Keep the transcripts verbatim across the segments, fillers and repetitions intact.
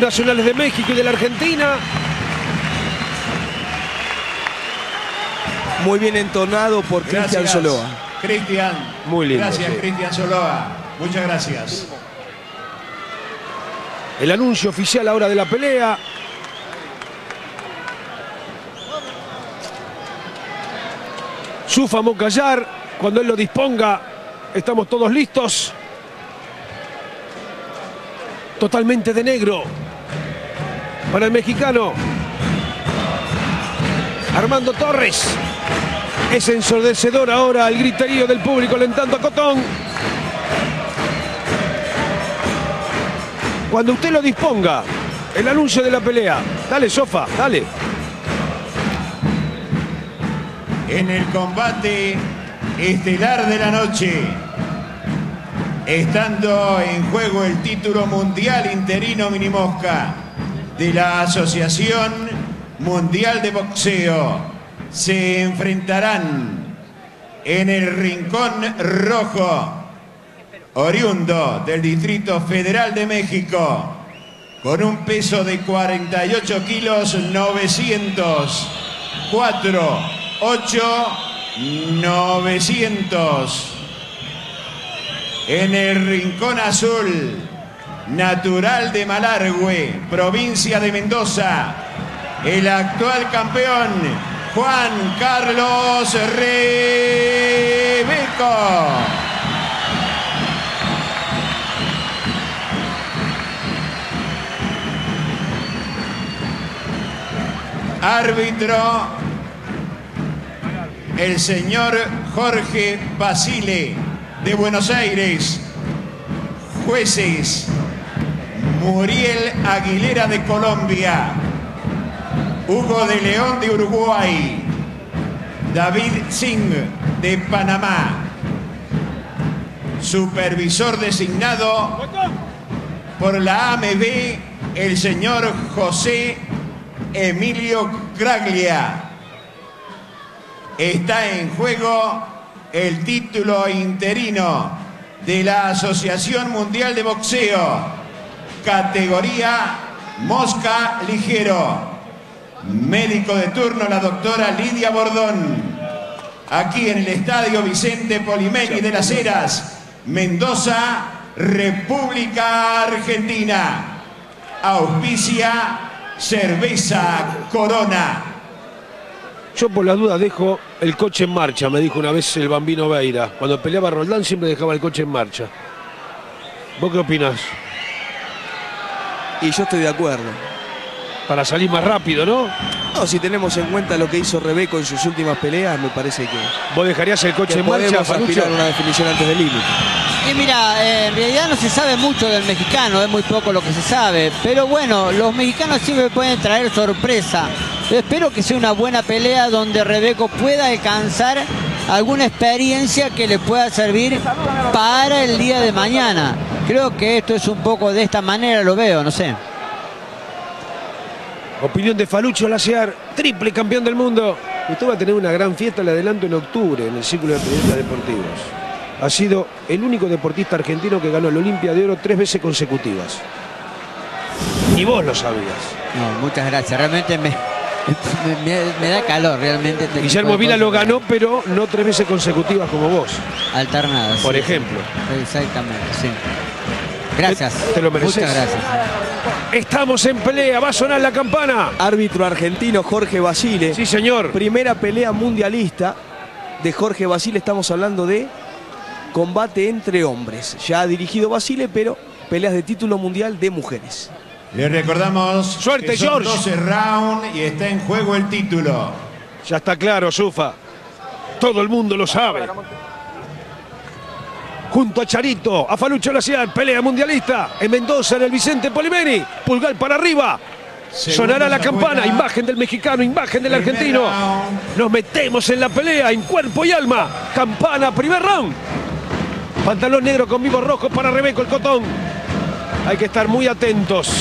Nacionales de México y de la Argentina. Muy bien entonado por Cristian Zoloa. Cristian. Muy lindo. Gracias, sí. Cristian Zoloa. Muchas gracias. El anuncio oficial ahora de la pelea. Sufa Moncallar, cuando él lo disponga, estamos todos listos. Totalmente de negro para el mexicano. Armando Torres. Es ensordecedor ahora el griterío del público alentando a Cotón. Cuando usted lo disponga, el anuncio de la pelea. Dale, Sofa, dale. En el combate estelar de la noche, estando en juego el título mundial interino minimosca de la Asociación Mundial de Boxeo, se enfrentarán en el Rincón Rojo, oriundo del Distrito Federal de México, con un peso de cuarenta y ocho kilos novecientos, cuatro, ocho, novecientos. En el Rincón Azul, natural de Malargüe, provincia de Mendoza, el actual campeón, Juan Carlos Reveco. Árbitro, el señor Jorge Basile, de Buenos Aires. Jueces, Muriel Aguilera, de Colombia. Hugo de León, de Uruguay. David Singh, de Panamá. Supervisor designado por la A M B, el señor José Emilio Craglia. Está en juego el título interino de la Asociación Mundial de Boxeo, categoría mosca ligero. Médico de turno, la doctora Lidia Bordón. Aquí en el Estadio Vicente Polimeni de Las Heras, Mendoza, República Argentina. Auspicia cerveza Corona. Yo por la duda dejo el coche en marcha, me dijo una vez el Bambino Veira. Cuando peleaba Roldán siempre dejaba el coche en marcha. ¿Vos qué opinás? Y yo estoy de acuerdo. Para salir más rápido, ¿no? No, si tenemos en cuenta lo que hizo Reveco en sus últimas peleas, me parece que... ¿Vos dejarías el coche en marcha para aspirar una definición antes del límite? Y mira, eh, en realidad no se sabe mucho del mexicano, es muy poco lo que se sabe. Pero bueno, los mexicanos siempre pueden traer sorpresa. Yo espero que sea una buena pelea donde Reveco pueda alcanzar alguna experiencia que le pueda servir para el día de mañana. Creo que esto es un poco de esta manera, lo veo, no sé. Opinión de Falucho Laciar, triple campeón del mundo. Usted va a tener una gran fiesta, le adelanto, en octubre en el Círculo de Periodistas Deportivos. Ha sido el único deportista argentino que ganó la Olimpia de Oro tres veces consecutivas. Y vos lo sabías. No, muchas gracias. Realmente me, me, me da calor. Realmente. Este Guillermo Vilas lo ganó, pero no tres veces consecutivas como vos. Alternadas. Por sí, ejemplo. Exactamente, sí. Gracias. Te, te lo mereces. Muchas gracias. Estamos en pelea, va a sonar la campana. Árbitro argentino Jorge Basile. Sí, señor. Primera pelea mundialista de Jorge Basile. Estamos hablando de combate entre hombres. Ya ha dirigido Basile, pero peleas de título mundial de mujeres. Les recordamos. Suerte, que son George. doce rounds y está en juego el título. Ya está claro, Sufa. Todo el mundo lo sabe. Junto a Charito, a Falucho Laciar, pelea mundialista en Mendoza, en el Vicente Polimeni. Pulgar para arriba. Segunda sonará la campana, buena. Imagen del mexicano, imagen del primer argentino. Round. Nos metemos en la pelea, en cuerpo y alma. Campana, primer round. Pantalón negro con vivo rojo para Reveco, el Cotón. Hay que estar muy atentos.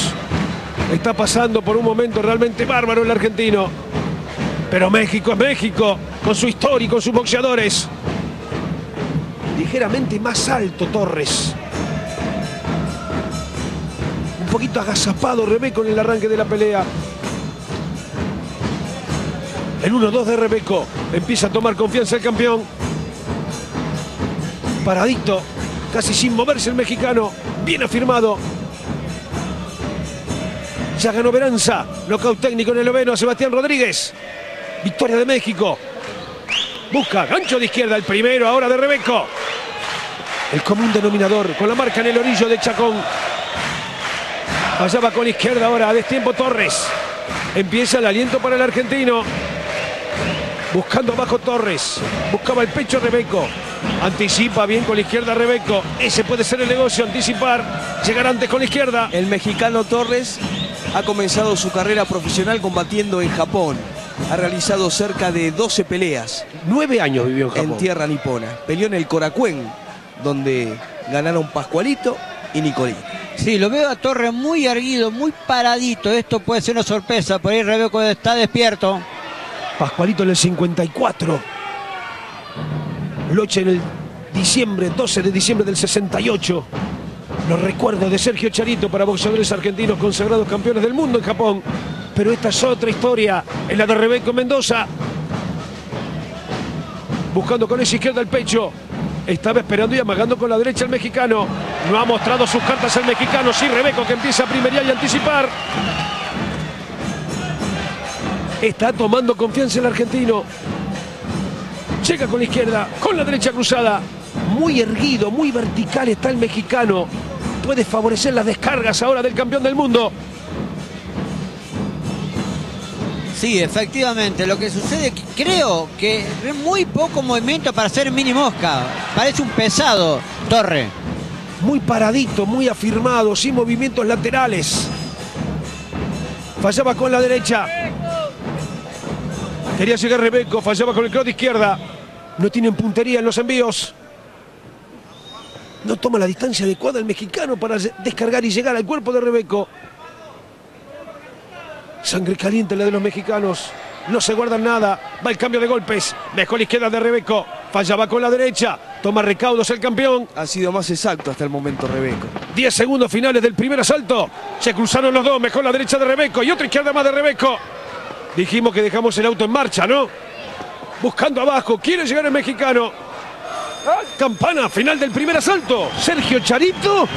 Está pasando por un momento realmente bárbaro el argentino. Pero México es México, con su historia y con sus boxeadores. Ligeramente más alto Torres. Un poquito agazapado Reveco en el arranque de la pelea. El uno dos de Reveco. Empieza a tomar confianza el campeón. Paradito, casi sin moverse el mexicano. Bien afirmado. Ya ganó Veranza. Nocaut técnico en el noveno a Sebastián Rodríguez. Victoria de México. Busca gancho de izquierda el primero ahora de Reveco. El común denominador con la marca en el orillo de Chacón. Allá va con izquierda ahora a destiempo Torres. Empieza el aliento para el argentino. Buscando abajo Torres. Buscaba el pecho Reveco. Anticipa bien con la izquierda Reveco. Ese puede ser el negocio, anticipar. Llegar antes con la izquierda. El mexicano Torres ha comenzado su carrera profesional combatiendo en Japón. Ha realizado cerca de doce peleas. Nueve años vivió en Japón. En tierra nipona. Peleó en el Korakuen, donde ganaron Pascualito y Nicolín. Sí, lo veo a Torres muy erguido, muy paradito. Esto puede ser una sorpresa. Por ahí Reveco está despierto. Pascualito en el cincuenta y cuatro. Loche en el diciembre, doce de diciembre del sesenta y ocho. Los recuerdos de Sergio Charito para boxeadores argentinos consagrados campeones del mundo en Japón. Pero esta es otra historia, en la de Reveco Mendoza. Buscando con esa izquierda el pecho. Estaba esperando y amagando con la derecha el mexicano. No ha mostrado sus cartas el mexicano. Sí, Reveco que empieza a primerear y anticipar. Está tomando confianza el argentino. Llega con la izquierda, con la derecha cruzada. Muy erguido, muy vertical está el mexicano. Puede favorecer las descargas ahora del campeón del mundo. Sí, efectivamente. Lo que sucede, creo que es muy poco movimiento para hacer mini mosca. Parece un pesado, Torre. Muy paradito, muy afirmado, sin movimientos laterales. Fallaba con la derecha. Quería llegar Reveco, fallaba con el cross de izquierda. No tienen puntería en los envíos. No toma la distancia adecuada el mexicano para descargar y llegar al cuerpo de Reveco. Sangre caliente la de los mexicanos. No se guardan nada. Va el cambio de golpes. Dejó la izquierda de Reveco. Fallaba con la derecha. Toma recaudos el campeón. Ha sido más exacto hasta el momento Reveco. diez segundos finales del primer asalto. Se cruzaron los dos. Mejor la derecha de Reveco. Y otra izquierda más de Reveco. Dijimos que dejamos el auto en marcha, ¿no? Buscando abajo. Quiere llegar el mexicano. Campana. Final del primer asalto. Sergio Charito.